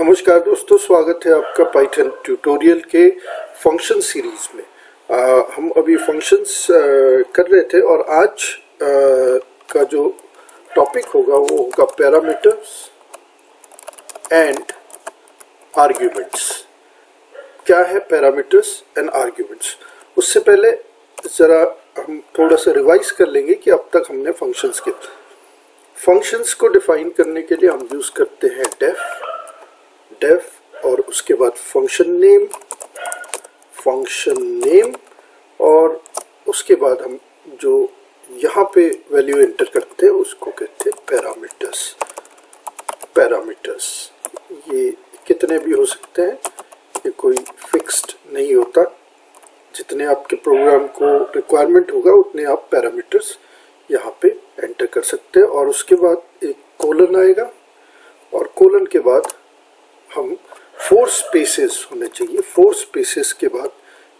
नमस्कार दोस्तों, स्वागत है आपका पाइथन ट्यूटोरियल के फंक्शन सीरीज में। हम अभी फंक्शंस कर रहे थे और आज का जो टॉपिक होगा वो होगा पैरामीटर्स एंड आर्ग्यूमेंट्स। क्या है पैरामीटर्स एंड आर्ग्यूमेंट्स? उससे पहले ज़रा हम थोड़ा सा रिवाइज कर लेंगे कि अब तक हमने फंक्शंस को डिफाइन करने के लिए हम यूज़ करते हैं डेफ और उसके बाद फंक्शन नेम और उसके बाद हम जो यहाँ पे वैल्यू एंटर करते हैं उसको कहते हैं पैरामीटर्स। ये कितने भी हो सकते हैं, ये कोई फिक्स्ड नहीं होता। जितने आपके प्रोग्राम को रिक्वायरमेंट होगा उतने आप पैरामीटर्स यहाँ पे एंटर कर सकते हैं। और उसके बाद एक कोलन आएगा और कोलन के बाद हम 4 स्पेसेस होने चाहिए। 4 स्पेसेस के बाद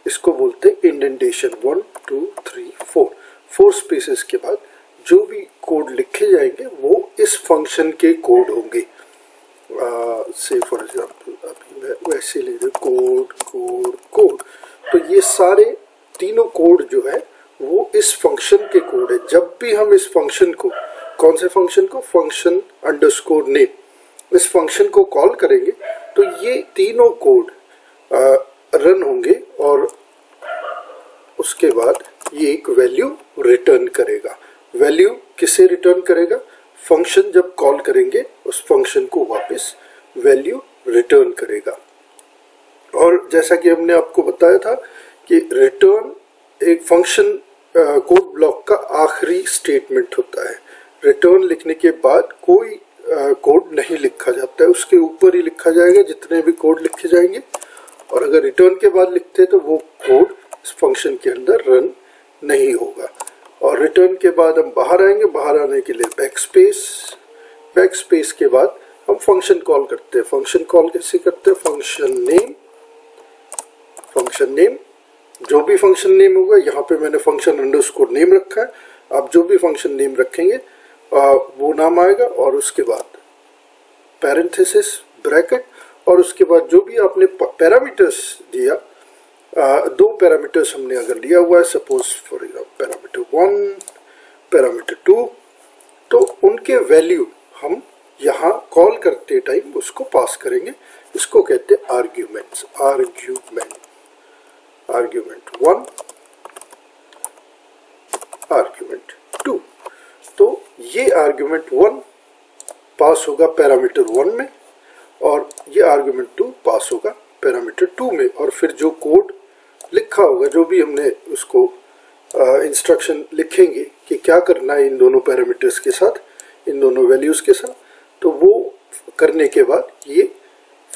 इसको बोलते हैं इंडेंटेशन 1 2 3 4। 4 स्पेसेस के बाद जो भी कोड लिखे जाएंगे वो इस फंक्शन के कोड होंगे। से फॉर एग्जाम्पल अभी मैं वैसे ले रहा हूँ कोड। तो ये सारे तीनों कोड जो है वो इस फंक्शन के कोड है। जब भी हम इस फंक्शन को, कौन से फंक्शन को, फंक्शन अंडरस्कोर नेम, इस फंक्शन को कॉल करेंगे तो ये तीनों कोड रन होंगे और उसके बाद ये एक वैल्यू रिटर्न करेगा। वैल्यू किसे रिटर्न करेगा? फंक्शन जब कॉल करेंगे उस फंक्शन को वापस वैल्यू रिटर्न करेगा। और जैसा कि हमने आपको बताया था कि रिटर्न एक फंक्शन कोड ब्लॉक का आखिरी स्टेटमेंट होता है। रिटर्न लिखने के बाद कोई कोड नहीं लिखा जाता है, उसके ऊपर ही लिखा जाएगा जितने भी कोड लिखे जाएंगे। और अगर रिटर्न के बाद लिखते हैं तो वो कोड इस फंक्शन के अंदर रन नहीं होगा। और रिटर्न के बाद हम बाहर आएंगे, बाहर आने के लिए बैक स्पेस के बाद हम फंक्शन कॉल करते हैं। फंक्शन कॉल कैसे करते हैं? फंक्शन नेम जो भी फंक्शन नेम होगा, यहाँ पे मैंने फंक्शन अंडरस्कोर नेम रखा है, आप जो भी फंक्शन नेम रखेंगे वो नाम आएगा और उसके बाद पैरेंथेसिस ब्रैकेट और उसके बाद जो भी आपने पैरामीटर्स दिया। 2 पैरामीटर्स हमने अगर लिया हुआ है, suppose for example parameter 1 parameter 2, तो उनके वैल्यू हम यहाँ कॉल करते टाइम उसको पास करेंगे। इसको कहते हैं आर्ग्यूमेंट 1 आर्ग्यूमेंट 2। तो ये आर्ग्यूमेंट 1 पास होगा पैरामीटर 1 में और ये आर्ग्यूमेंट 2 पास होगा पैरामीटर 2 में। और फिर जो कोड लिखा होगा, जो भी हमने उसको इंस्ट्रक्शन लिखेंगे कि क्या करना है इन दोनों पैरामीटर्स के साथ, इन दोनों वैल्यूज़ के साथ, तो वो करने के बाद ये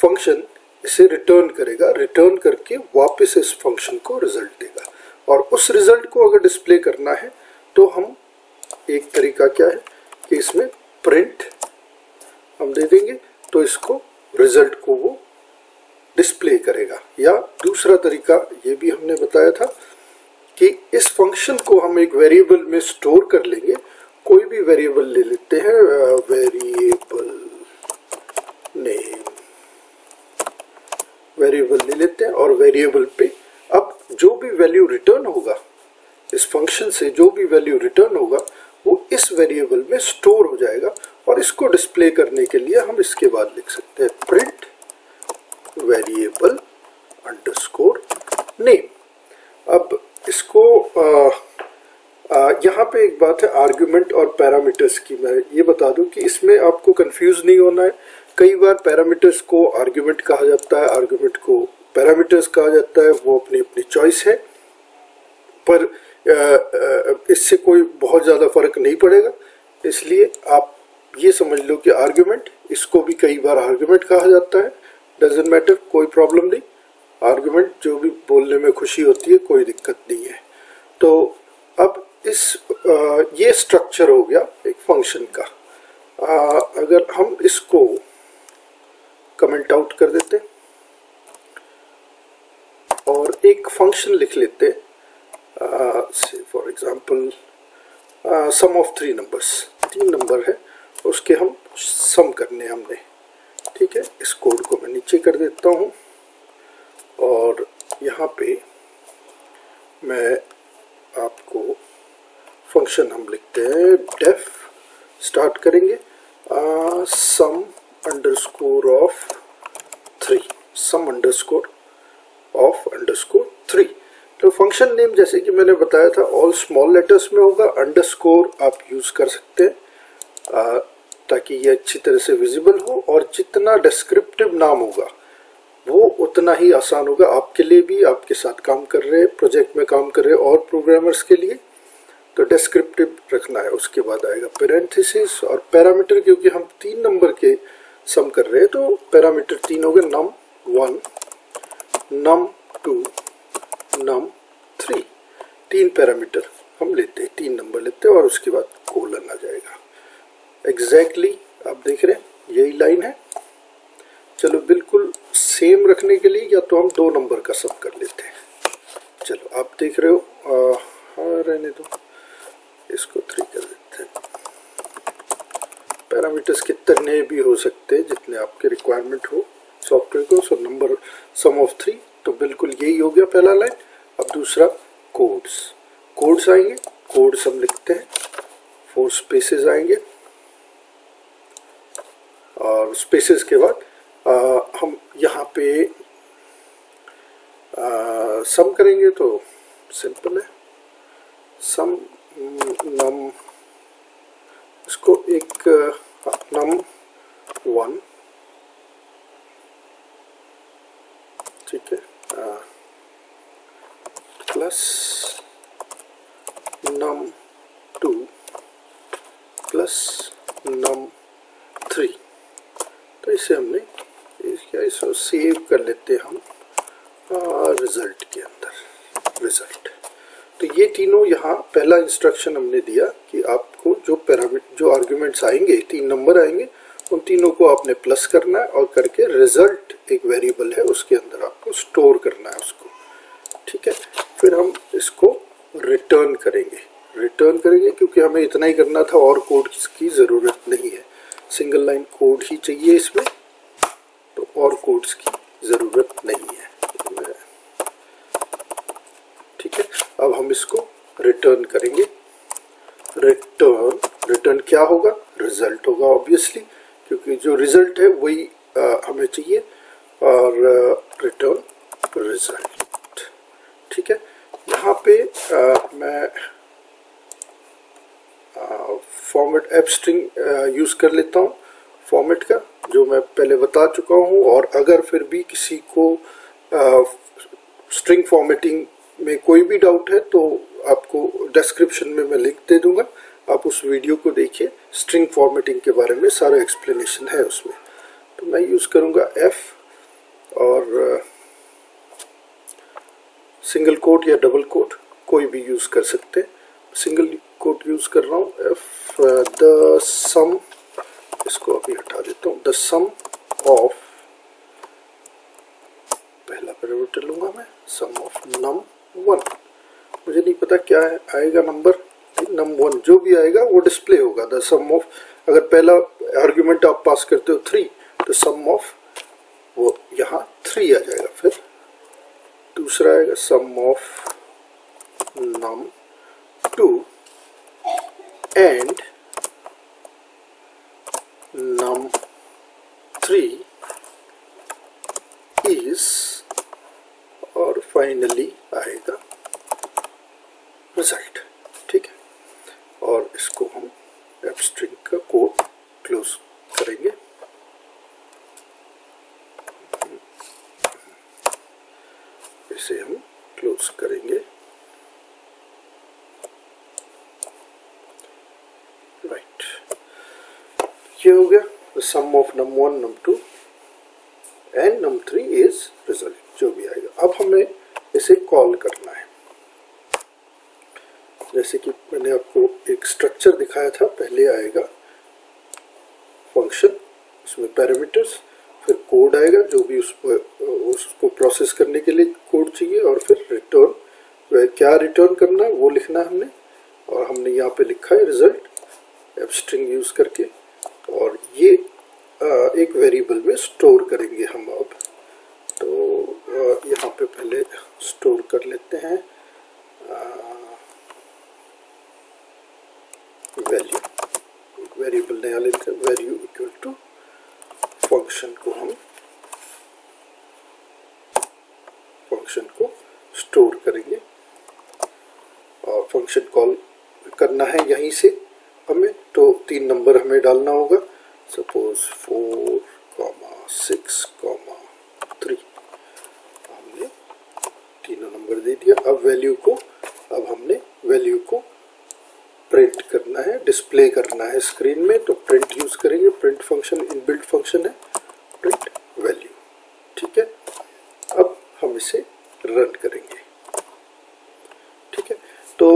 फंक्शन इसे रिटर्न करेगा। रिटर्न करके वापस इस फंक्शन को रिजल्ट देगा। और उस रिजल्ट को अगर डिस्प्ले करना है तो हम एक तरीका क्या है कि इसमें प्रिंट हम दे देंगे तो इसको रिजल्ट को वो डिस्प्ले करेगा। या दूसरा तरीका ये भी हमने बताया था कि इस फंक्शन को हम एक वेरिएबल में स्टोर कर लेंगे। कोई भी वेरिएबल ले लेते हैं, वेरिएबल ले लेते हैं और वेरिएबल पे अब जो भी वैल्यू रिटर्न होगा, इस फंक्शन से जो भी वैल्यू रिटर्न होगा वो इस वेरिएबल में स्टोर हो जाएगा। और इसको डिस्प्ले करने के लिए हम इसके बाद लिख सकते हैं प्रिंट वेरिएबल अंडरस्कोर नेम। अब इसको यहाँ पे एक बात है आर्ग्यूमेंट और पैरामीटर्स की, मैं ये बता दूं कि इसमें आपको कंफ्यूज नहीं होना है। कई बार पैरामीटर्स को आर्ग्यूमेंट कहा जाता है, आर्ग्यूमेंट को पैरामीटर्स कहा जाता है। वो अपनी अपनी चॉइस है, पर इससे कोई बहुत ज़्यादा फर्क नहीं पड़ेगा। इसलिए आप ये समझ लो कि आर्ग्यूमेंट, इसको भी कई बार आर्ग्यूमेंट कहा जाता है। डजेंट मैटर, कोई प्रॉब्लम नहीं। आर्ग्यूमेंट जो भी बोलने में खुशी होती है, कोई दिक्कत नहीं है। तो अब इस ये स्ट्रक्चर हो गया एक फंक्शन का। अगर हम इसको कमेंट आउट कर देते और एक फंक्शन लिख लेते, say for example sum of 3 numbers, 3 number है उसके हम सम करने, हमने ठीक है, इस कोड को मैं नीचे कर देता हूँ और यहाँ पे मैं आपको फंक्शन हम लिखते हैं डेफ स्टार्ट करेंगे sum underscore of 3, sum underscore of underscore 3। तो फंक्शन नेम जैसे कि मैंने बताया था ऑल स्मॉल लेटर्स में होगा, अंडरस्कोर आप यूज कर सकते हैं ताकि ये अच्छी तरह से विजिबल हो, और जितना डिस्क्रिप्टिव नाम होगा वो उतना ही आसान होगा आपके लिए भी, आपके साथ काम कर रहे प्रोजेक्ट में काम कर रहे और प्रोग्रामर्स के लिए। तो डिस्क्रिप्टिव रखना है। उसके बाद आएगा पेरेंथेसिस और पैरामीटर, क्योंकि हम 3 नंबर के सम कर रहे हैं तो पैरामीटर 3 हो गए, num1 num2 num3, 3 पैरामीटर हम लेते हैं, 3 नंबर लेते हैं और उसके बाद कोलन आ जाएगा। एग्जैक्टली आप देख रहे हैं यही लाइन है। चलो बिल्कुल सेम रखने के लिए या तो हम 2 नंबर का सम कर लेते हैं। चलो आप देख रहे हो हाँ रहने दो, इसको 3 कर देते हैं। पैरामीटर्स कितने भी हो सकते हैं जितने आपके रिक्वायरमेंट हो सॉफ्टवेयर को। सो नंबर सम ऑफ 3, तो बिल्कुल यही हो गया पहला लाइन। अब दूसरा कोड्स, कोड्स आएंगे, कोड्स हम लिखते हैं 4 स्पेसेस आएंगे और स्पेसेस के बाद हम यहाँ पे सम करेंगे तो सिंपल है सम नम, इसको एक num1 ठीक है प्लस num2 प्लस num3। तो इसे हमने इसको सेव कर लेते हैं हम रिजल्ट के अंदर, रिजल्ट। तो ये तीनों यहाँ पहला इंस्ट्रक्शन हमने दिया कि आपको जो पैरामीटर जो आर्ग्यूमेंट्स आएंगे 3 नंबर आएंगे उन तीनों को आपने प्लस करना है और करके रिजल्ट एक वेरिएबल है उसके अंदर आपको स्टोर करना है उसको, ठीक है। फिर हम इसको रिटर्न करेंगे, रिटर्न करेंगे क्योंकि हमें इतना ही करना था और कोड की ज़रूरत नहीं है, सिंगल लाइन कोड ही चाहिए इसमें, तो और कोड्स की ज़रूरत नहीं है, ठीक है। अब हम इसको रिटर्न करेंगे, रिटर्न क्या होगा, रिजल्ट होगा ऑब्वियसली, क्योंकि जो रिजल्ट है वही हमें चाहिए, और रिटर्न रिजल्ट, ठीक है। यहाँ पे मैं फॉर्मेट एब्स्ट्रिंग यूज़ कर लेता हूँ फॉर्मेट का, जो मैं पहले बता चुका हूँ, और अगर फिर भी किसी को स्ट्रिंग फॉर्मेटिंग में कोई भी डाउट है तो आपको डिस्क्रिप्शन में मैं लिंक दे दूँगा, आप उस वीडियो को देखिए, स्ट्रिंग फॉर्मेटिंग के बारे में सारा एक्सप्लेनेशन है उसमें। तो मैं यूज़ करूँगा एफ और सिंगल कोट या डबल कोट कोई भी यूज़ कर सकते हैं, सिंगल कोट यूज़ कर रहा हूँ एफ द सम, इसको अभी हटा देता हूँ, द सम ऑफ पहला पैरामीटर लूंगा मैं सम ऑफ num1, मुझे नहीं पता क्या है, आएगा नंबर num1 जो भी आएगा वो डिस्प्ले होगा। द सम ऑफ अगर पहला आर्ग्यूमेंट आप पास करते हो 3 तो सम ऑफ वो यहाँ 3 आ जाएगा, फिर दूसरा आएगा sum of num2 and num3 is और फाइनली आएगा रिजल्ट, ठीक है। और इसको हम एब्स्ट्रिंग का कोड क्लोज करेंगे, इसे हम क्लोज करेंगे, राइट। ये हो गया the sum of num1, num2 and num3 is result जो भी आएगा। अब हमें इसे कॉल करना है, जैसे कि मैंने आपको एक स्ट्रक्चर दिखाया था, पहले आएगा फंक्शन उसमें पैरामीटर्स, फिर कोड आएगा जो भी उसको प्रोसेस करने के लिए कोड चाहिए, और फिर रिटर्न, वह क्या रिटर्न करना है वो लिखना हमने, और हमने यहाँ पे लिखा है रिजल्ट एब्स्ट्रिंग यूज करके। और ये एक वेरिएबल में स्टोर करेंगे हम। अब तो यहाँ पे पहले स्टोर कर लेते हैं वैल्यू, वेरिएबल नया लेते हैं, वैल्यू इक्वल टू फंक्शन को हम फंक्शन को स्टोर करेंगे और फंक्शन कॉल करना है यहीं से हमें। तो 3 नंबर हमें डालना होगा, सपोज 4, 6, 3 हमने तीनों नंबर दे दिया। अब हमने वैल्यू को प्रिंट करना है, डिस्प्ले करना है स्क्रीन में, तो प्रिंट यूज करेंगे। प्रिंट फंक्शन इनबिल्ट फंक्शन है, प्रिंट वैल्यू, ठीक है। अब हम इसे रन करेंगे, ठीक है। तो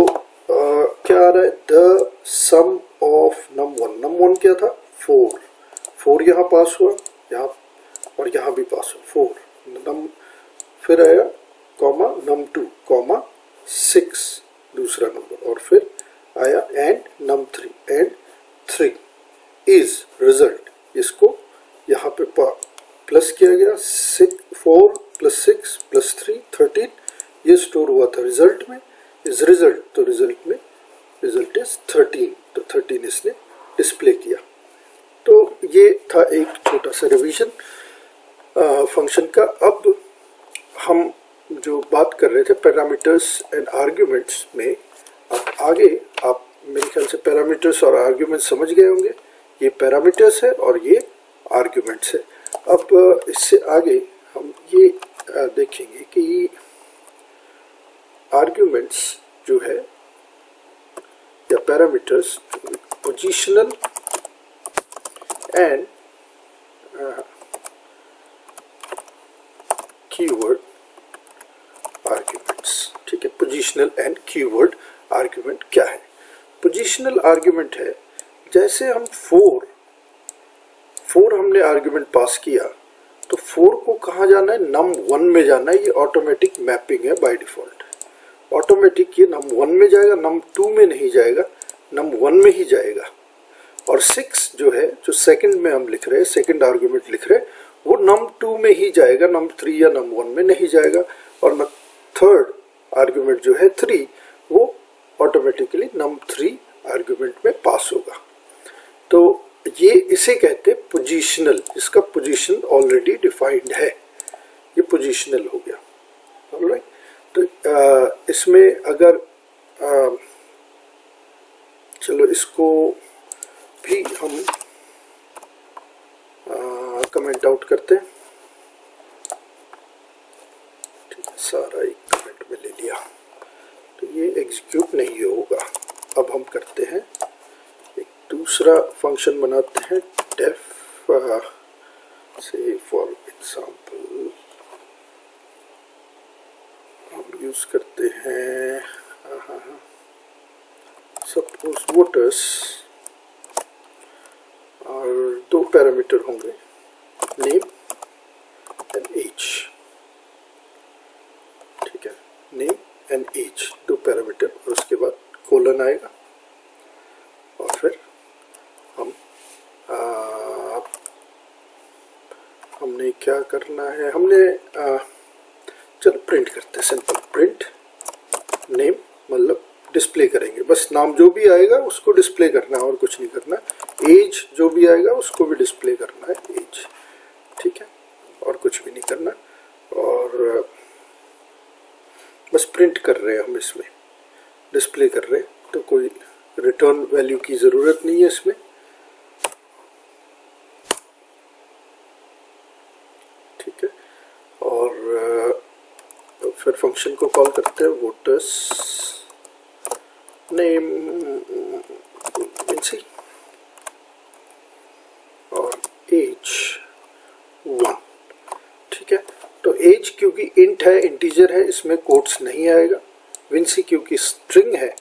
क्या आ रहा है, द सम ऑफ num1 क्या था, 4 यहाँ पास हुआ, यहाँ और यहाँ भी पास हुआ 4 नम, फिर आया कॉमा num2 कॉमा 6 दूसरा नंबर, और फिर आया and num3 and 3 is result. इसको यहाँ पे प्लस किया गया, 4 + 6 + 3 13 ये स्टोर हुआ था रिजल्ट में, इज रिजल्ट। तो रिजल्ट में रिजल्ट इज 13, तो 13 इसने डिस्प्ले किया। तो ये था एक छोटा सा रिवीजन फंक्शन का। अब हम जो बात कर रहे थे पैरामीटर्स एंड आर्ग्यूमेंट्स में, अब आगे आप मेरे ख्याल से पैरामीटर्स और आर्ग्यूमेंट्स समझ गए होंगे। ये पैरामीटर्स है और ये आर्ग्यूमेंट्स है। अब इससे आगे हम ये देखेंगे कि आर्ग्यूमेंट्स जो है या parameters positional and keyword arguments, ठीक है। पोजिशनल एंड कीवर्ड आर्ग्यूमेंट क्या है, पोजिशनल आर्ग्यूमेंट है जैसे हम 4 हमने आर्ग्यूमेंट पास किया, तो 4 को कहाँ जाना है, num1 में जाना है। ये ऑटोमेटिक मैपिंग है बाय डिफॉल्ट, ऑटोमेटिक ये num1 में जाएगा, num2 में नहीं जाएगा, num1 में ही जाएगा। और 6 जो है, जो सेकंड में हम लिख रहे हैं, सेकंड आर्गुमेंट लिख रहे हैं, वो num2 में ही जाएगा, num3 या num1 में नहीं जाएगा। और थर्ड आर्गुमेंट जो है 3, वो ऑटोमेटिकली num3 आर्गुमेंट में पास होगा। तो ये इसे कहते हैं पोजिशनल, इसका पोजिशन ऑलरेडी डिफाइंड है, ये पोजिशनल हो गया। ऑलराइट, तो इसमें अगर चलो इसको भी हम कमेंट आउट करते हैं, ठीक है। सारा एक कमेंट में ले लिया, तो ये एग्जीक्यूट नहीं होगा। अब हम करते हैं एक दूसरा फंक्शन बनाते हैं, डेफ से फॉर एग्जांपल हम यूज करते हैं सपोज वोटर्स, और 2 पैरामीटर होंगे, नेम एंड एज, ठीक है। नेम एंड एज 2 पैरामीटर, और उसके बाद कोलन आएगा, और फिर हमने क्या करना है, हमने चलो प्रिंट करते हैं, सिंपल प्रिंट नेम, मतलब डिस्प्ले करेंगे बस, नाम जो भी आएगा उसको डिस्प्ले करना है और कुछ नहीं करना। एज जो भी आएगा उसको भी डिस्प्ले करना है, एज, ठीक है, और कुछ भी नहीं करना। और बस प्रिंट कर रहे हैं हम, इसमें डिस्प्ले कर रहे हैं, तो कोई रिटर्न वैल्यू की ज़रूरत नहीं है इसमें, ठीक है। और फिर फंक्शन को कॉल करते हैं, वोटर्स नेम एनसी और एज 1, ठीक है। तो एज क्योंकि इंट है, इंटीजर है, इसमें कोट्स नहीं आएगा। विंसी क्योंकि स्ट्रिंग है,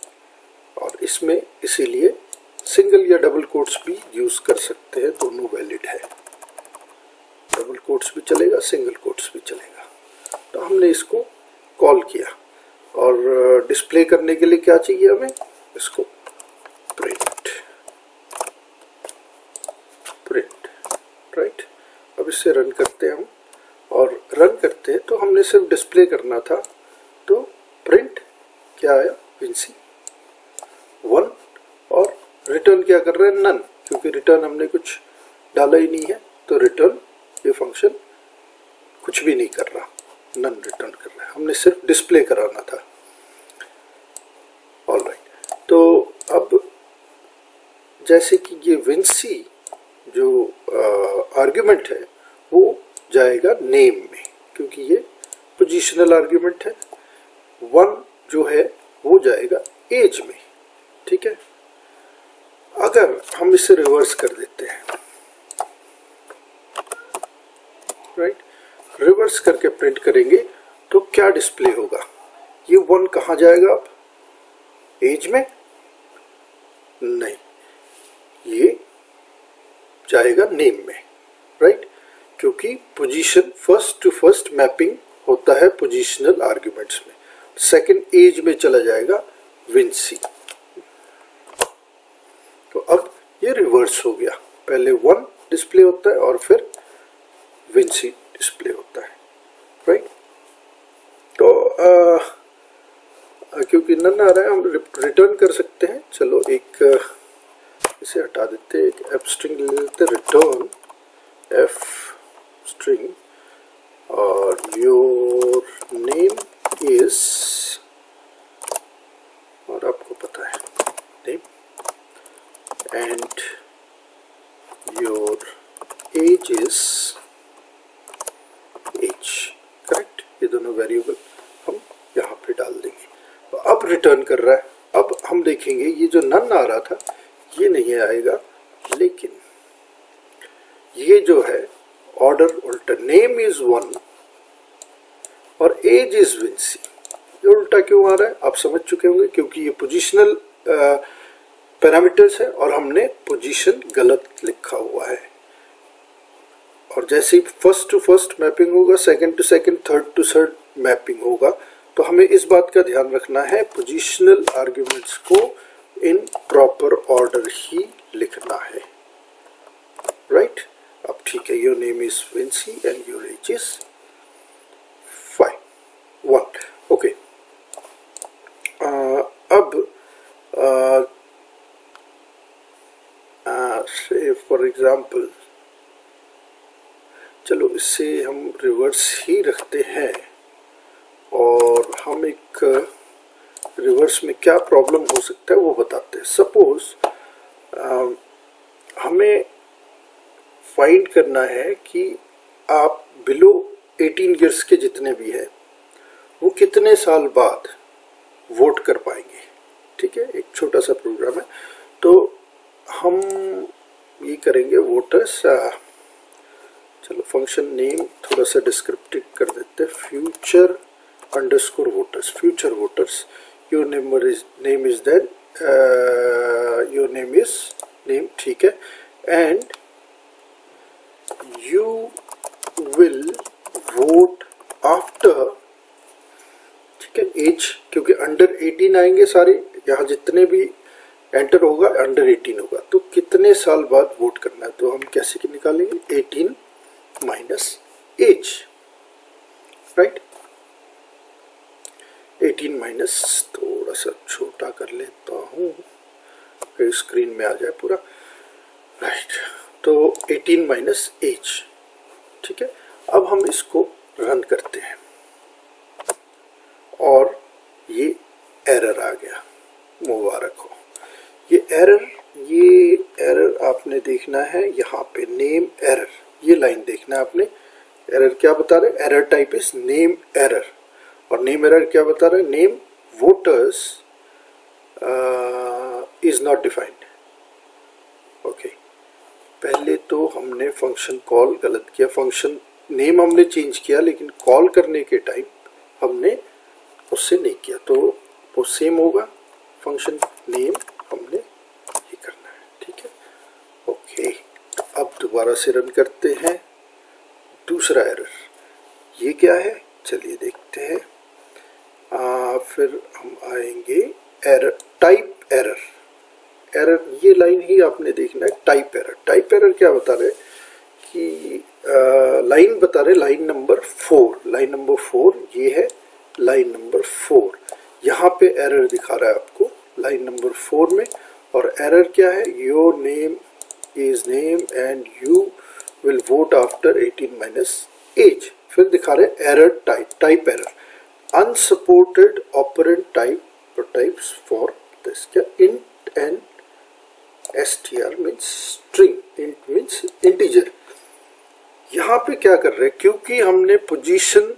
और इसमें इसीलिए सिंगल या डबल कोट्स भी यूज कर सकते हैं, दोनों वैलिड है। डबल कोट्स भी चलेगा, सिंगल कोट्स भी चलेगा। तो हमने इसको कॉल किया, और डिस्प्ले करने के लिए क्या चाहिए हमें, इसको प्रिंट राइट। अब इससे रन करते हैं हम, और रन करते हैं तो हमने सिर्फ डिस्प्ले करना था, तो प्रिंट क्या आया विंसी 1 और रिटर्न क्या कर रहे हैं नन, क्योंकि रिटर्न हमने कुछ डाला ही नहीं है, तो रिटर्न ये फंक्शन कुछ भी नहीं कर रहा, नन रिटर्न कर रहा है, हमने सिर्फ डिस्प्ले कराना था। ऑलराइट, तो अब जैसे कि ये विंसी जो आर्ग्यूमेंट है वो जाएगा नेम में, क्योंकि ये पोजिशनल आर्ग्यूमेंट है। 1 जो है वो जाएगा एज में, ठीक है। अगर हम इसे रिवर्स कर देते हैं राइट, रिवर्स करके प्रिंट करेंगे तो क्या डिस्प्ले होगा, ये 1 कहाँ जाएगा अब, एज में नहीं, ये जाएगा नेम में राइट, क्योंकि position first to first mapping होता है पोजीशनल आर्ग्यूमेंट्स में। सेकंड एज में चला जाएगा विंसी। तो अब ये रिवर्स हो गया, पहले 1 डिस्प्ले होता है और फिर विंसी डिस्प्ले होता है राइट। तो क्योंकि नन आ रहा है हम रिटर्न कर सकते हैं, चलो एक इसे हटा देते हैं, एक एफ स्ट्रिंग ले लेते हैं, रिटर्न एफ स्ट्रिंग और योर नेम इज, और आपको पता है name, and your age is age, correct. ये दोनों वेरिएबल हम यहाँ पे डाल देंगे। अब रिटर्न कर रहा है, अब हम देखेंगे ये जो नन आ रहा था ये नहीं आएगा, लेकिन ये जो है ऑर्डर उल्टा, नेम इज 1 और एज इज विंसी, ये उल्टा क्यों आ रहा है आप समझ चुके होंगे, क्योंकि ये पोजिशनल पैरामीटर्स है और हमने पोजिशन गलत लिखा हुआ है। और जैसे ही फर्स्ट टू फर्स्ट मैपिंग होगा, second to second, third to third mapping होगा, तो हमें इस बात का ध्यान रखना है पोजिशनल आर्ग्यूमेंट्स को इन प्रॉपर ऑर्डर ही लिखना है राइट। अब ठीक है, your name is Vinci and your age is 5 1 okay. अब से फॉर एग्जाम्पल, चलो इससे हम रिवर्स ही रखते हैं, और हम एक रिवर्स में क्या प्रॉब्लम हो सकता है वो बताते हैं। सपोज हमें फाइंड करना है कि आप बिलो 18 ईयर्स के जितने भी हैं वो कितने साल बाद वोट कर पाएंगे, ठीक है। एक छोटा सा प्रोग्राम है, तो हम ये करेंगे वोटर्स, चलो फंक्शन नेम थोड़ा सा डिस्क्रिप्टिव कर देते हैं, future underscore voters, future voters, your name is then, your name is name, ठीक है, and you will vote after, ठीक है, एज, क्योंकि अंडर 18 आएंगे सारे, यहाँ जितने भी एंटर होगा अंडर 18 होगा, तो कितने साल बाद वोट करना है, तो हम कैसे निकालेंगे 18 माइनस एज राइट। 18 माइनस, थोड़ा सा छोटा कर लेता हूँ फिर स्क्रीन में आ जाए पूरा राइट, तो 18 माइनस एज, ठीक है। अब हम इसको रन करते हैं और ये एरर आ गया, मुबारक हो। ये एरर आपने देखना है यहाँ पे, नेम एरर, ये लाइन देखना है आपने। एरर क्या बता रहे, error type is name error, और नेम एरर क्या बता रहा है, name voters is not defined. Okay, पहले तो हमने फंक्शन कॉल गलत किया, फंक्शन नेम हमने चेंज किया, लेकिन कॉल करने के टाइम हमने उससे नहीं किया, तो वो सेम होगा, फंक्शन नेम हमने ये करना है, ठीक है ओके। अब दोबारा से रन करते हैं, दूसरा एरर ये क्या है चलिए देखते हैं। फिर हम आएंगे एरर, टाइप एरर, एरर ये लाइन ही आपने देखना है, टाइप एरर क्या बता रहे हैं कि लाइन बता रहे लाइन नंबर 4, ये है लाइन नंबर 4। यहाँ पे एरर दिखा रहा है आपको लाइन नंबर 4 में, और एरर क्या है, your name is name and you will vote after 18 minus age. फिर दिखा रहे error type, type error unsupported operand type types for this, क्या int and str means string, int means integer। यहाँ पे क्या कर रहे हैं, क्योंकि हमने पोजीशन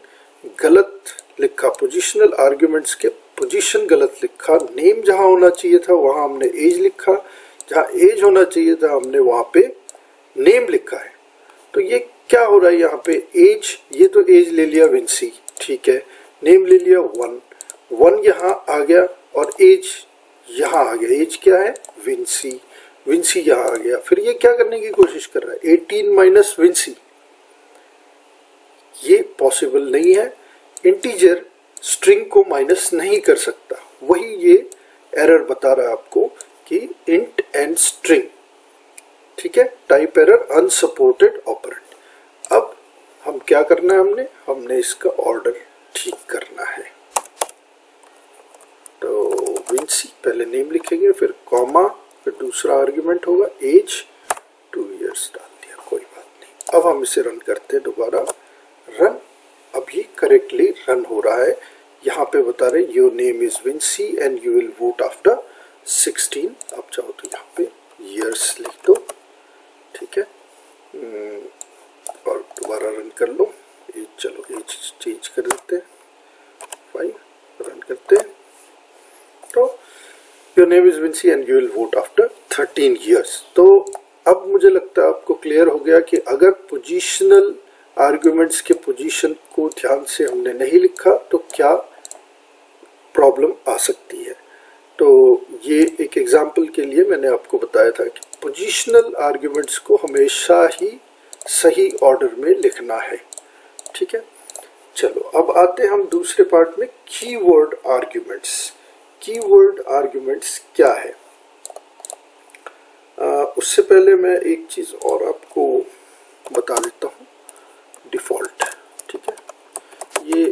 गलत लिखा, पोजिशनल आर्ग्यूमेंट्स के पोजीशन गलत लिखा, नेम जहाँ होना चाहिए था वहाँ हमने एज लिखा, जहाँ एज होना चाहिए था हमने वहाँ पे नेम लिखा है। तो ये क्या हो रहा है, यहाँ पे एज, ये तो एज ले लिया विंसी, ठीक है, नेम ले लिया वन यहाँ आ गया, और एज यहाँ आ गया, एज क्या है विंसी यहाँ आ गया। फिर ये क्या करने की कोशिश कर रहा है, 18 माइनस विंसी, ये पॉसिबल नहीं है, इंटीजर स्ट्रिंग को माइनस नहीं कर सकता, वही ये एरर बता रहा है आपको कि इंट एंड स्ट्रिंग, ठीक है, टाइप एरर अनसपोर्टेड ऑपरेंट। अब हम क्या करना है, हमने इसका ऑर्डर ठीक करना है। तो विंसी पहले नेम लिखेंगे, फिर कॉमा, फिर दूसरा आर्ग्यूमेंट होगा एज, 2 years डाल दिया, कोई बात नहीं। अब हम इसे रन करते हैं दोबारा, रन। अब ये करेक्टली रन हो रहा है। यहाँ पे बता रहे your name is Vinci and you will vote after 16। आप चाहो तो यहाँ पे years लिख दो, ठीक है, और दोबारा रन कर लो। एज, चलो एज चेंज कर देते हैं, फाइन, रन करते हैं। तो your name is Vinci and you will vote after 13 years। तो अब मुझे लगता है आपको क्लियर हो गया कि अगर पोजिशनल आर्ग्यूमेंट्स के पोजीशन को ध्यान से हमने नहीं लिखा तो क्या प्रॉब्लम आ सकती है। तो ये एक एग्जांपल के लिए मैंने आपको बताया था कि पोजीशनल आर्ग्यूमेंट्स को हमेशा ही सही ऑर्डर में लिखना है, ठीक है। चलो अब आते हैं हम दूसरे पार्ट में, कीवर्ड आर्ग्यूमेंट्स। कीवर्ड आर्ग्यूमेंट्स क्या है, उससे पहले मैं एक चीज़ और आपको बता देता हूँ, डिफ़ॉल्ट, ठीक है, ये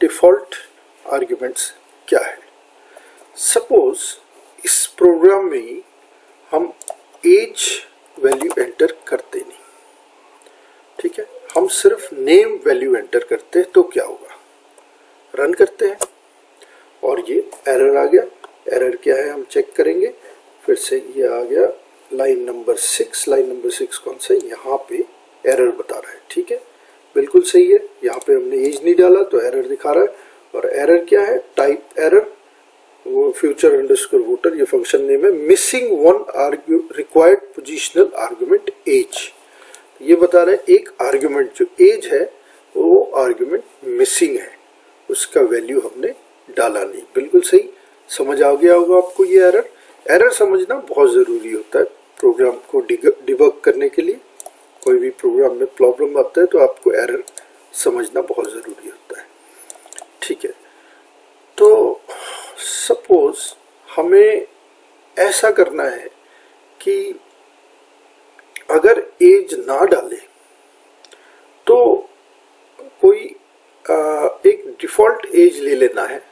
डिफ़ॉल्ट आर्ग्यूमेंट्स क्या है। सपोज इस प्रोग्राम में हम एज वैल्यू एंटर करते नहीं, ठीक है, हम सिर्फ नेम वैल्यू एंटर करते हैं, तो क्या होगा, रन करते हैं और ये एरर आ गया। एरर क्या है हम चेक करेंगे, फिर से ये आ गया लाइन नंबर 6। लाइन नंबर 6 कौन सा है, यहाँ पे एरर बता रहा है, ठीक है, बिल्कुल सही है। यहाँ पे हमने एज नहीं डाला तो एरर दिखा रहा है, और एरर क्या है, टाइप एरर, वो फ्यूचर अंडरस्कोर वोटर, ये फंक्शन नेम है, missing one required positional argument age. ये बता रहा है एक आर्ग्यूमेंट जो एज है वो आर्ग्यूमेंट मिसिंग है, उसका वैल्यू हमने डाला नहीं, बिल्कुल सही। समझ आ गया होगा आपको ये एरर। एरर समझना बहुत ज़रूरी होता है प्रोग्राम को डिबग करने के लिए। कोई भी प्रोग्राम में प्रॉब्लम आता है तो आपको एरर समझना बहुत ज़रूरी होता है, ठीक है। तो सपोज हमें ऐसा करना है कि अगर एज ना डाले तो कोई एक डिफ़ॉल्ट एज ले लेना है,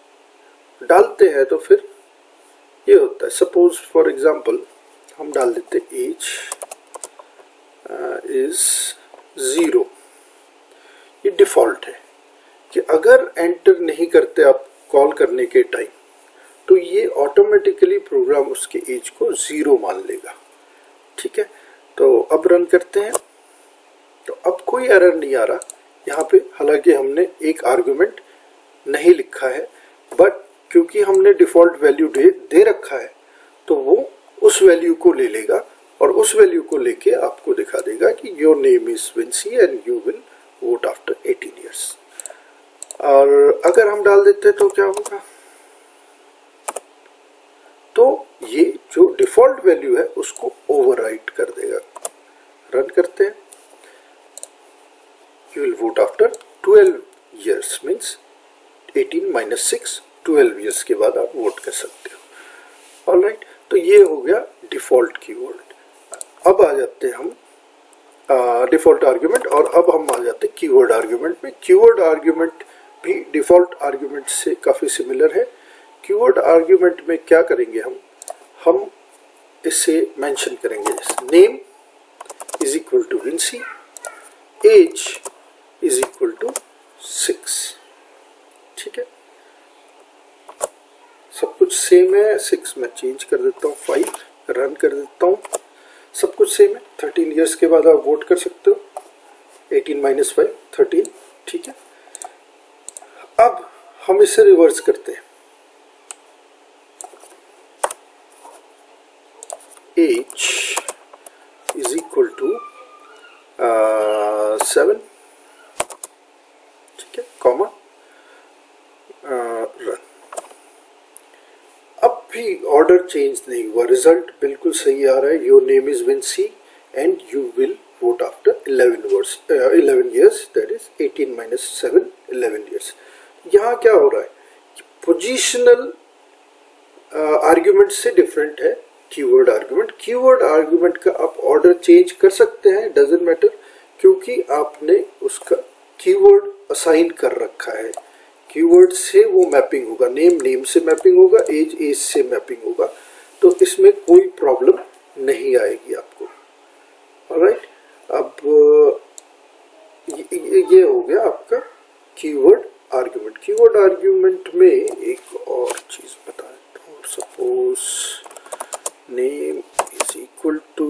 डालते हैं तो फिर ये होता है। सपोज फॉर एग्जांपल हम डाल देते एज इज 0, ये डिफ़ॉल्ट है कि अगर एंटर नहीं करते आप कॉल करने के टाइम तो ये ऑटोमेटिकली प्रोग्राम उसके एज को 0 मान लेगा, ठीक है। तो अब रन करते हैं, तो अब कोई एरर नहीं आ रहा यहाँ पे, हालांकि हमने एक आर्गुमेंट नहीं लिखा है, बट क्योंकि हमने डिफ़ॉल्ट वैल्यू दे रखा है तो वो उस वैल्यू को ले लेगा, और उस वैल्यू को लेके आपको दिखा देगा कि your name is Vinci and you will vote after 18 years। और अगर हम डाल देते हैं तो क्या होगा, तो ये जो डिफ़ॉल्ट वैल्यू है उसको ओवरराइट कर देगा। रन करते हैं, you will vote after 12 years means 18 minus 6, 12 years के बाद आप वोट कर सकते हो। ऑलराइट, तो ये हो गया डिफ़ॉल्ट कीवर्ड। अब आ जाते हैं हम डिफ़ॉल्ट आर्ग्यूमेंट। और अब हम आ जाते हैं कीवर्ड आर्ग्यूमेंट में। कीवर्ड आर्ग्यूमेंट भी डिफ़ॉल्ट आर्ग्यूमेंट से काफ़ी सिमिलर है। कीवर्ड आर्ग्यूमेंट में क्या करेंगे हम इससे मेंशन करेंगे name is equal to Vinci, age is equal to 6, ठीक है। सब कुछ सेम है, 6 में चेंज कर देता हूँ, 5 रन कर देता हूँ, सब कुछ सेम है। 13 ईयर्स के बाद आप वोट कर सकते हो, 18 - 5 13, ठीक है। अब हम इसे रिवर्स करते हैं, एज इज इक्वल टू 7, ठीक है, कॉमा रन। अब भी ऑर्डर चेंज नहीं हुआ, रिजल्ट बिल्कुल सही आ रहा है। Your name is Vinci and you will vote after 11 years, that is 18 - 7 11 years. यहाँ क्या हो रहा है, पोजिशनल आर्ग्यूमेंट से डिफरेंट है कीवर्ड आर्ग्यूमेंट। कीवर्ड आर्ग्यूमेंट का आप ऑर्डर चेंज कर सकते हैं, डजेंट मैटर, क्योंकि आपने उसका कीवर्ड असाइन कर रखा है, कीवर्ड से वो मैपिंग होगा। नेम से मैपिंग होगा, एज से मैपिंग होगा, तो इसमें कोई प्रॉब्लम नहीं आएगी आपको। ऑलराइट, अब ये हो गया आपका कीवर्ड आर्ग्यूमेंट। कीवर्ड आर्ग्यूमेंट में एक और चीज बता देता हूँ, suppose name is equal to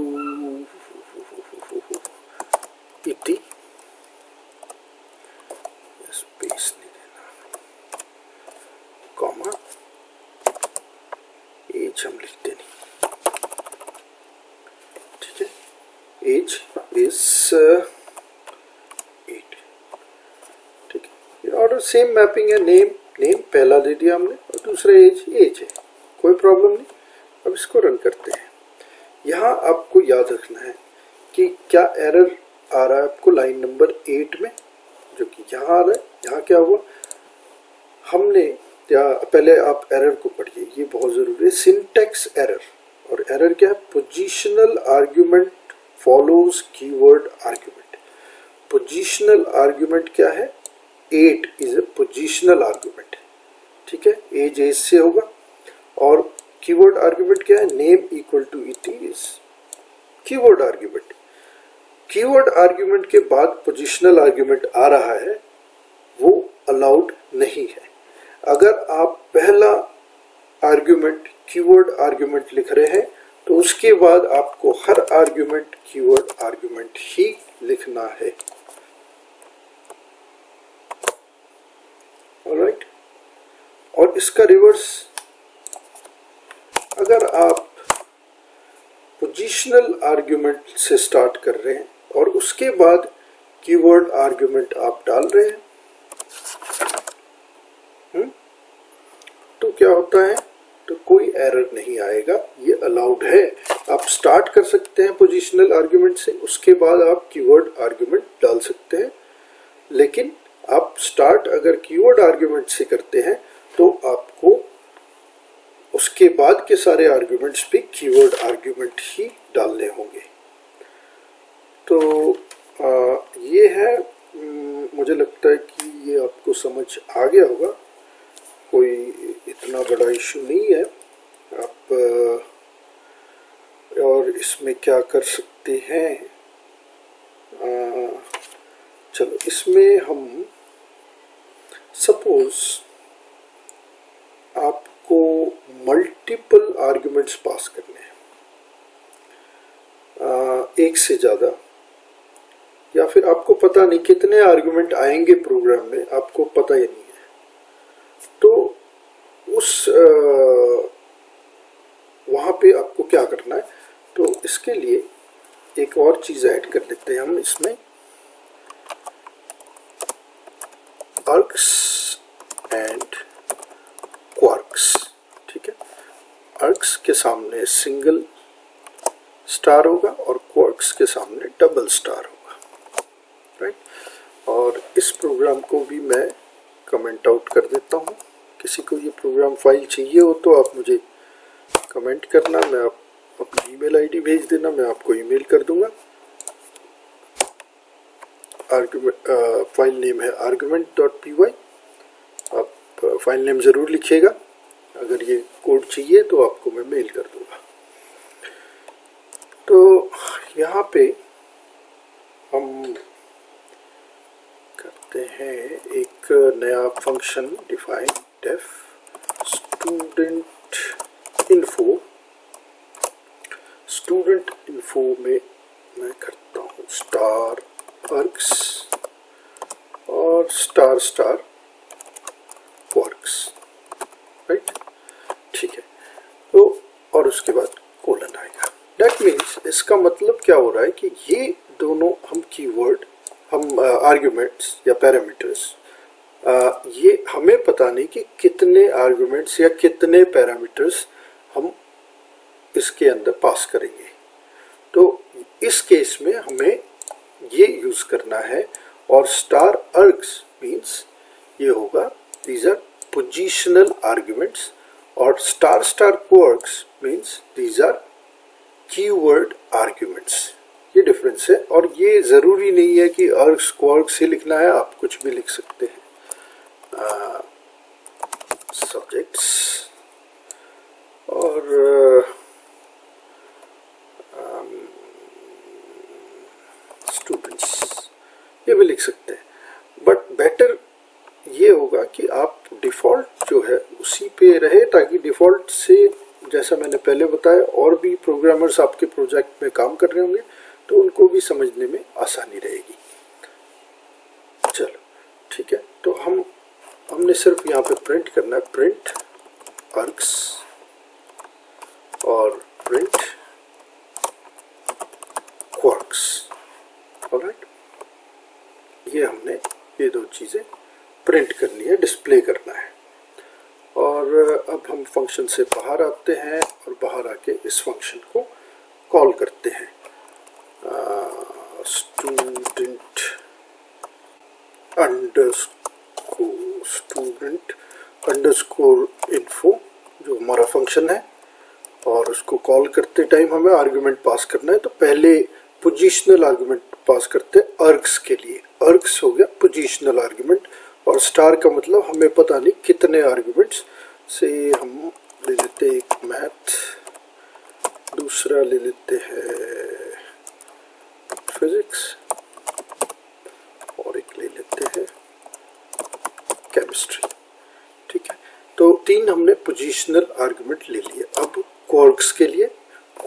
इटी, space नहीं देना, कॉमा, एज हम लिखते नहीं, ठीक है, एज इज 8, ठीक है। ऑर्डर सेम मैपिंग है, नेम पहला दे दिया हमने और दूसरा एज है, कोई प्रॉब्लम नहीं। अब इसको रन करते हैं। यहाँ आपको याद रखना है कि क्या एरर आ रहा है आपको लाइन नंबर 8 में, जो कि यहाँ आ रहा है। यहाँ क्या हुआ, हमने पहले आप एरर को पढ़िए, ये बहुत ज़रूरी है, सिंटैक्स एरर। और एरर क्या है, positional argument follows keyword argument. Positional argument क्या है, 8 इज ए पोजिशनल आर्ग्यूमेंट, ठीक है, एज से होगा। और कीवर्ड आर्ग्यूमेंट क्या है, name equal to it is keyword argument. Keyword argument के बाद पोजिशनल आर्ग्यूमेंट आ रहा है, वो अलाउड नहीं है। अगर आप पहला आर्ग्यूमेंट कीवर्ड आर्ग्यूमेंट लिख रहे हैं तो उसके बाद आपको हर आर्ग्यूमेंट कीवर्ड आर्ग्यूमेंट ही लिखना है। ऑलराइट, और इसका रिवर्स, अगर आप पोजिशनल आर्ग्यूमेंट से स्टार्ट कर रहे हैं और उसके बाद कीवर्ड आर्ग्यूमेंट आप डाल रहे हैं, तो क्या होता है, तो कोई एरर नहीं आएगा, ये अलाउड है। आप स्टार्ट कर सकते हैं पोजिशनल आर्ग्यूमेंट से, उसके बाद आप कीवर्ड आर्ग्यूमेंट डाल सकते हैं। लेकिन आप स्टार्ट अगर कीवर्ड आर्ग्यूमेंट से करते हैं तो आपको उसके बाद के सारे आर्ग्यूमेंट्स भी कीवर्ड आर्ग्यूमेंट ही डालने होंगे। तो ये है, मुझे लगता है कि ये आपको समझ आ गया होगा, कोई इतना बड़ा इशू नहीं है। आप और इसमें क्या कर सकते हैं, चलो इसमें हम सपोज आप को मल्टीपल आर्ग्यूमेंट्स पास करने हैं, एक से ज़्यादा, या फिर आपको पता नहीं कितने आर्ग्यूमेंट आएंगे प्रोग्राम में, आपको पता ही नहीं है, तो उस वहाँ पे आपको क्या करना है। तो इसके लिए एक और चीज़ ऐड कर लेते हैं हम इसमें, args एंड क्वार्क्स, ठीक है। args के सामने सिंगल स्टार होगा और क्वार्क्स के सामने डबल स्टार होगा, राइट। और इस प्रोग्राम को भी मैं कमेंट आउट कर देता हूँ। किसी को ये प्रोग्राम फाइल चाहिए हो तो आप मुझे कमेंट करना, मैं आप अपनी ईमेल आईडी भेज देना, मैं आपको ईमेल कर दूंगा। फाइल नेम है argument.py। आप फाइल नेम ज़रूर लिखिएगा, अगर ये कोड चाहिए तो आपको मैं मेल कर दूंगा। तो यहाँ पे हम करते हैं एक नया function define, def student info में मैं करता हूँ स्टार args और स्टार स्टार kwargs, राइट, ठीक है। तो और उसके बाद कोलन आएगा। दैट मीन्स इसका मतलब क्या हो रहा है कि ये दोनों हम कीवर्ड, हम आर्ग्यूमेंट्स या पैरामीटर्स, ये हमें पता नहीं कि कितने आर्ग्यूमेंट्स या कितने पैरामीटर्स हम इसके अंदर पास करेंगे। तो इस केस में हमें ये यूज करना है, और स्टार args मीन्स ये होगा दीज आर पोजिशनल आर्ग्यूमेंट्स, और star star kwargs means these are keyword arguments. ये डिफरेंस है, और ये जरूरी नहीं है कि args kwargs ही लिखना है, आप कुछ भी लिख सकते हैं। सब्जेक्ट्स और स्टूडेंट्स ये भी लिख सकते हैं, बट बेटर ये होगा कि आप डिफ़ॉल्ट जो है उसी पे रहे, ताकि डिफ़ॉल्ट से, जैसा मैंने पहले बताया, और भी प्रोग्रामर्स आपके प्रोजेक्ट में काम कर रहे होंगे तो उनको भी समझने में आसानी रहेगी। चलो ठीक है, तो हमने सिर्फ यहाँ पे प्रिंट करना है, प्रिंट args और प्रिंट kwargs। ऑलराइट, ये हमने ये दो चीज़ें प्रिंट करनी है, डिस्प्ले करना है। और अब हम फंक्शन से बाहर आते हैं, और बाहर आके इस फंक्शन को कॉल करते हैं, student_info जो हमारा फंक्शन है। और उसको कॉल करते टाइम हमें आर्गुमेंट पास करना है, तो पहले पोजिशनल आर्गुमेंट पास करते हैं args के लिए। args हो गया पोजिशनल आर्गुमेंट, और स्टार का मतलब हमें पता नहीं कितने आर्गुमेंट्स। से हम ले लेते हैं एक मैथ, दूसरा ले लेते हैं फिजिक्स, और एक ले लेते हैं केमिस्ट्री, ठीक है। तो तीन हमने पोजिशनल आर्गुमेंट ले लिए। अब kwargs के लिए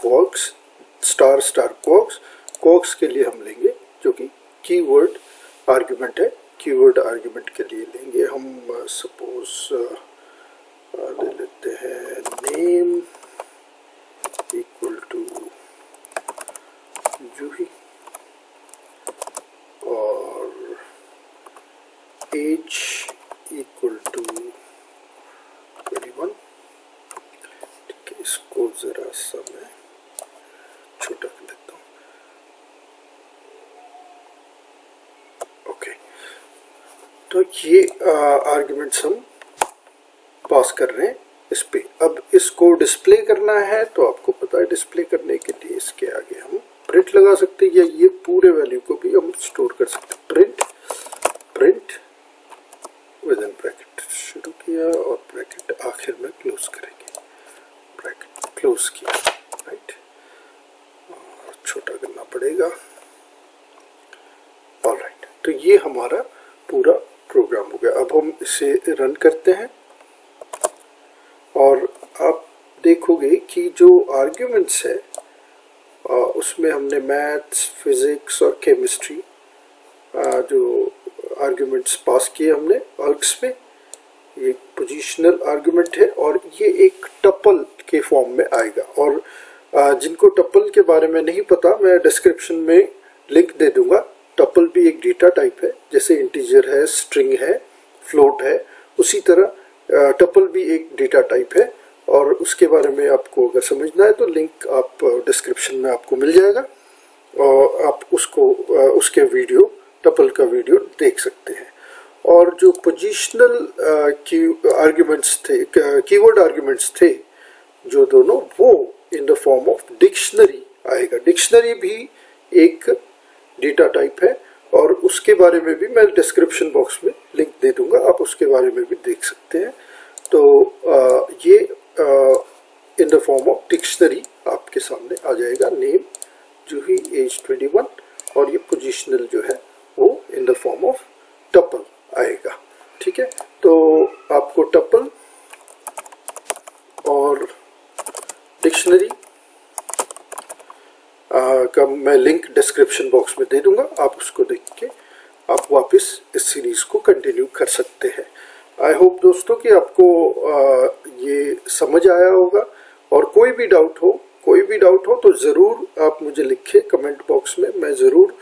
kwargs, star star kwargs, kwargs के लिए हम लेंगे जो कि कीवर्ड आर्गुमेंट है। कीवर्ड आर्गुमेंट के लिए लेंगे हम, सपोज ले लेते हैं नेम इक्वल टू जूही, और एज इक्वल टू 21, ठीक है। इसको जरा सा मैं छोटा कर देता हूँ, ओके। तो ये आर्गुमेंट्स हम पास कर रहे हैं इस पे। अब इसको डिस्प्ले करना है, तो आपको पता है डिस्प्ले करने के लिए इसके आगे हम प्रिंट लगा सकते हैं, या ये पूरे वैल्यू को भी हम स्टोर कर सकते हैं। प्रिंट विद इन ब्रैकेट शुरू किया और ब्रैकेट आखिर में क्लोज करेंगे, ब्रैकेट क्लोज किया, राइट, और छोटा करना पड़ेगा। ऑलराइट, तो ये हमारा पूरा प्रोग्राम हो गया। अब हम इसे रन करते हैं, और आप देखोगे कि जो आर्ग्यूमेंट्स है उसमें हमने मैथ्स, फिजिक्स और केमिस्ट्री जो आर्ग्यूमेंट्स पास किए हमने args में, ये पोजिशनल आर्ग्यूमेंट है, और ये एक टपल के फॉर्म में आएगा। और जिनको टपल के बारे में नहीं पता, मैं डिस्क्रिप्शन में लिंक दे दूंगा। टपल भी एक डेटा टाइप है, जैसे इंटीजर है, स्ट्रिंग है, फ्लोट है, उसी तरह टपल भी एक डेटा टाइप है, और उसके बारे में आपको अगर समझना है तो लिंक आप डिस्क्रिप्शन में आपको मिल जाएगा, और आप उसको उसके वीडियो, टपल का वीडियो देख सकते हैं। और जो पोजिशनल आर्ग्यूमेंट्स थे, कीवर्ड आर्ग्यूमेंट्स थे जो दोनों, वो in the form of dictionary आएगा। डिक्शनरी भी एक डेटा टाइप है, और उसके बारे में भी मैं डिस्क्रिप्शन बॉक्स में लिंक दे दूंगा, आप उसके बारे में भी देख सकते हैं। तो ये in the form of dictionary आपके सामने आ जाएगा, नेम जूही एज 21, और ये पोजिशनल जो है वो in the form of tuple आएगा। ठीक है, तो आपको टपल और डिक्शनरी का मैं लिंक डिस्क्रिप्शन बॉक्स में दे दूंगा, आप उसको देख के आप वापस इस सीरीज़ को कंटिन्यू कर सकते हैं। आई होप दोस्तों कि आपको ये समझ आया होगा, और कोई भी डाउट हो तो ज़रूर आप मुझे लिखें कमेंट बॉक्स में, मैं ज़रूर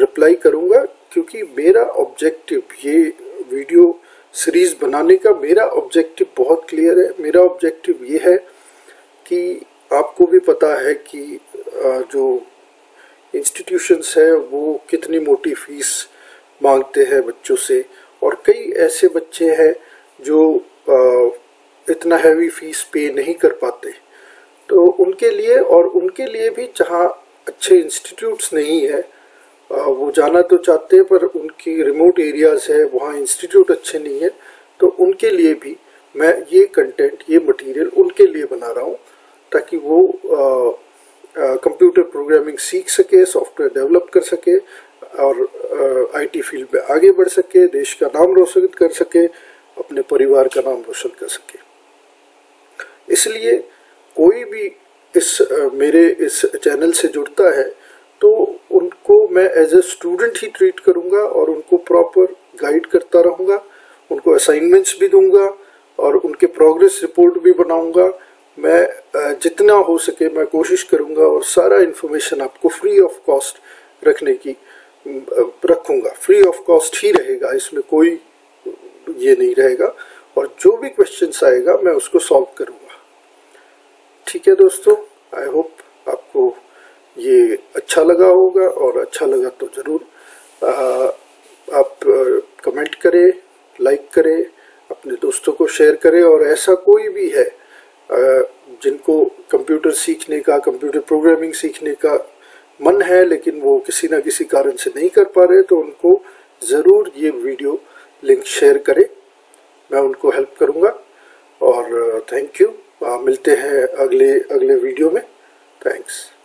रिप्लाई करूंगा, क्योंकि मेरा ऑब्जेक्टिव ये वीडियो सीरीज़ बनाने का मेरा ऑब्जेक्टिव बहुत क्लियर है। मेरा ऑब्जेक्टिव ये है कि आपको भी पता है कि जो इंस्टीट्यूशंस है वो कितनी मोटी फीस मांगते हैं बच्चों से, और कई ऐसे बच्चे हैं जो इतना हैवी फीस पे नहीं कर पाते, तो उनके लिए भी जहाँ अच्छे इंस्टीट्यूट्स नहीं है, वो जाना तो चाहते हैं पर उनकी रिमोट एरियाज़ है वहाँ इंस्टीट्यूट अच्छे नहीं है, तो उनके लिए भी मैं ये कंटेंट ये मटेरियल उनके लिए बना रहा हूँ ताकि वो कंप्यूटर प्रोग्रामिंग सीख सके, सॉफ्टवेयर डेवलप कर सके और आईटी फील्ड में आगे बढ़ सके, देश का नाम रोशन कर सके, अपने परिवार का नाम रोशन कर सके। इसलिए कोई भी मेरे इस चैनल से जुड़ता है तो उनको मैं एज ए स्टूडेंट ही ट्रीट करूँगा और उनको प्रॉपर गाइड करता रहूँगा, उनको असाइनमेंट्स भी दूँगा और उनके प्रोग्रेस रिपोर्ट भी बनाऊँगा। मैं जितना हो सके मैं कोशिश करूंगा और सारा इन्फॉर्मेशन आपको फ्री ऑफ कॉस्ट रखूंगा, फ्री ऑफ कॉस्ट ही रहेगा, इसमें कोई ये नहीं रहेगा, और जो भी क्वेश्चंस आएगा मैं उसको सॉल्व करूंगा। ठीक है दोस्तों, आई होप आपको ये अच्छा लगा होगा, और अच्छा लगा तो ज़रूर आप कमेंट करें, लाइक करें, अपने दोस्तों को शेयर करें, और ऐसा कोई भी है जिनको कंप्यूटर सीखने का, कंप्यूटर प्रोग्रामिंग सीखने का मन है लेकिन वो किसी ना किसी कारण से नहीं कर पा रहे, तो उनको ज़रूर ये वीडियो लिंक शेयर करें, मैं उनको हेल्प करूँगा। और थैंक यू, मिलते हैं अगले वीडियो में। थैंक्स।